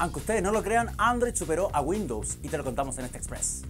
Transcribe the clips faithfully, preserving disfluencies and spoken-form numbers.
Aunque ustedes no lo crean, Android superó a Windows y te lo contamos en este Express.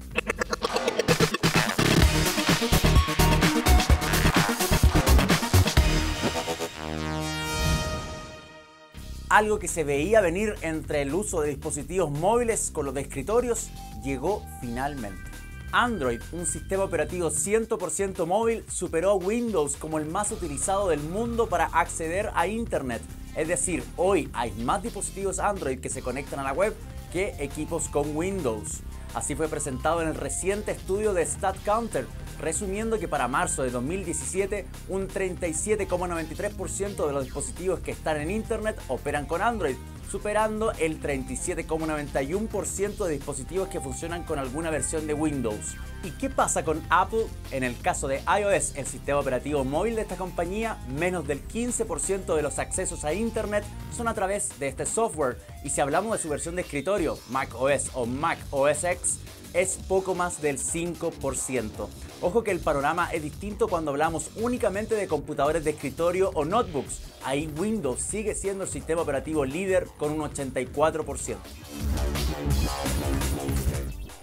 Algo que se veía venir entre el uso de dispositivos móviles con los de escritorios llegó finalmente. Android, un sistema operativo cien por ciento móvil, superó a Windows como el más utilizado del mundo para acceder a Internet. Es decir, hoy hay más dispositivos Android que se conectan a la web que equipos con Windows. Así fue presentado en el reciente estudio de StatCounter, resumiendo que para marzo de dos mil diecisiete un treinta y siete coma noventa y tres por ciento de los dispositivos que están en Internet operan con Android, superando el treinta y siete coma noventa y uno por ciento de dispositivos que funcionan con alguna versión de Windows. ¿Y qué pasa con Apple? En el caso de iOS, el sistema operativo móvil de esta compañía, menos del quince por ciento de los accesos a Internet son a través de este software, y si hablamos de su versión de escritorio, macOS o macOS X, es poco más del cinco por ciento. Ojo que el panorama es distinto cuando hablamos únicamente de computadores de escritorio o notebooks. Ahí Windows sigue siendo el sistema operativo líder con un ochenta y cuatro por ciento.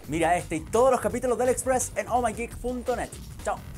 Mira este y todos los capítulos del Express en oh my geek punto net. Chao.